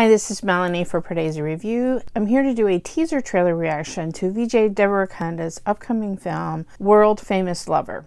Hi, this is Melanie for Pardesi Review. I'm here to do a teaser trailer reaction to Vijay Deverakonda's upcoming film, World Famous Lover.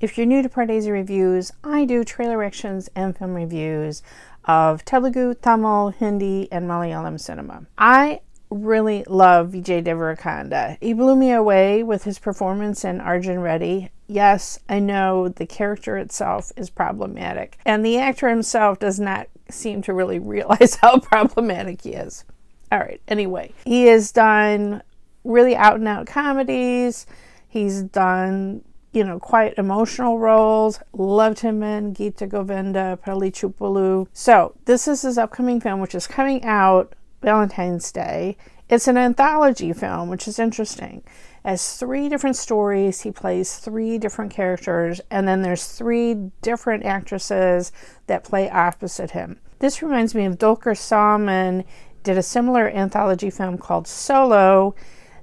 If you're new to Pardesi Reviews, I do trailer reactions and film reviews of Telugu, Tamil, Hindi, and Malayalam cinema. I really love Vijay Deverakonda. He blew me away with his performance in Arjun Reddy. Yes, I know the character itself is problematic, and the actor himself does not seem to really realize how problematic he is. All right, anyway, he has done really out-and-out comedies. He's done, you know, quite emotional roles. Loved him in Gita Govinda, Pelli Chupulu. So this is his upcoming film, which is coming out Valentine's Day. It's an anthology film, which is interesting. As three different stories, he plays three different characters, and then there's three different actresses that play opposite him. This reminds me of Dolker Salman did a similar anthology film called Solo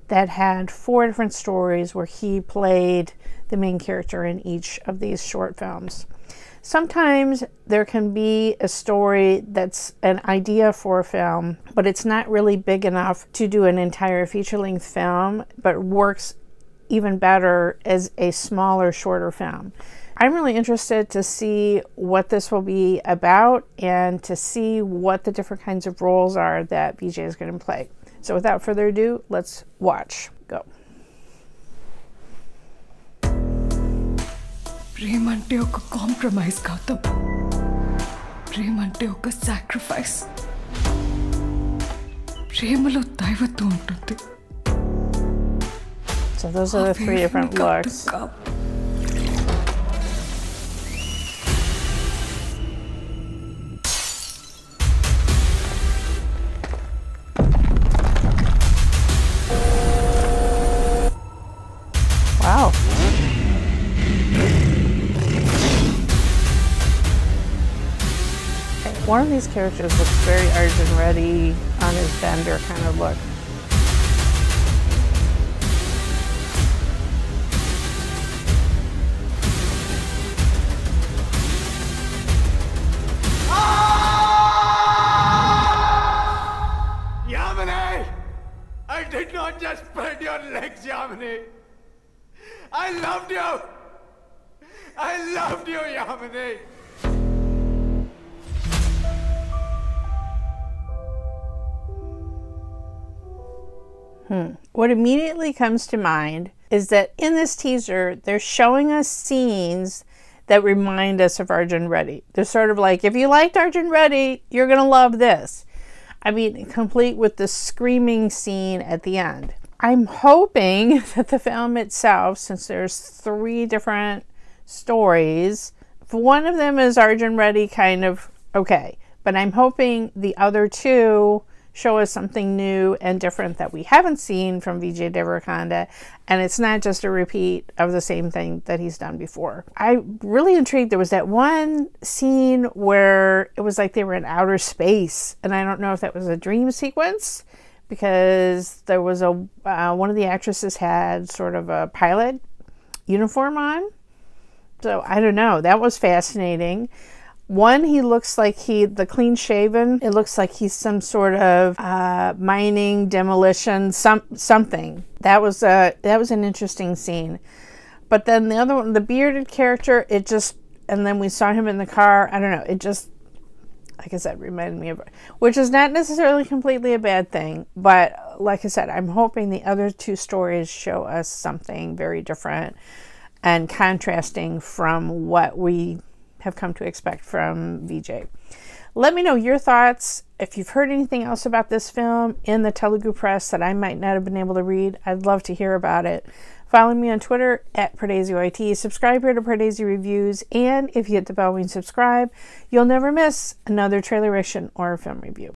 that had four different stories where he played the main character in each of these short films. Sometimes there can be a story that's an idea for a film, but it's not really big enough to do an entire feature-length film, but works even better as a smaller, shorter film. I'm really interested to see what this will be about and to see what the different kinds of roles are that Vijay is going to play. So without further ado, let's watch. Go. Prem ante oka compromise Gautam. Prem ante oka sacrifice. Premalo daivathu untundi. So those are the three different looks. One of these characters looks very Arjun Reddy, on his bender kind of look. Ah! Yamini! I did not just spread your legs, Yamini! I loved you! I loved you, Yamini! What immediately comes to mind is that in this teaser, they're showing us scenes that remind us of Arjun Reddy. They're sort of like, if you liked Arjun Reddy, you're going to love this. I mean, complete with the screaming scene at the end. I'm hoping that the film itself, since there's three different stories, if one of them is Arjun Reddy, kind of okay. But I'm hoping the other two show us something new and different that we haven't seen from Vijay Deverakonda, and it's not just a repeat of the same thing that he's done before. I'm really intrigued. There was that one scene where it was like they were in outer space, and I don't know if that was a dream sequence, because there was a one of the actresses had sort of a pilot uniform on. So I don't know. That was fascinating. One, he looks like the clean-shaven. It looks like he's some sort of mining, demolition, something. That was an interesting scene. But then the other one, the bearded character, it just, and then we saw him in the car. I don't know. It just, like I said, reminded me of, which is not necessarily completely a bad thing. But like I said, I'm hoping the other two stories show us something very different and contrasting from what we have come to expect from Vijay. Let me know your thoughts. If you've heard anything else about this film in the Telugu press that I might not have been able to read, I'd love to hear about it. Follow me on Twitter at PardesiYT. Subscribe here to Pardesi Reviews, and if you hit the bell when you subscribe, you'll never miss another trailer reaction or a film review.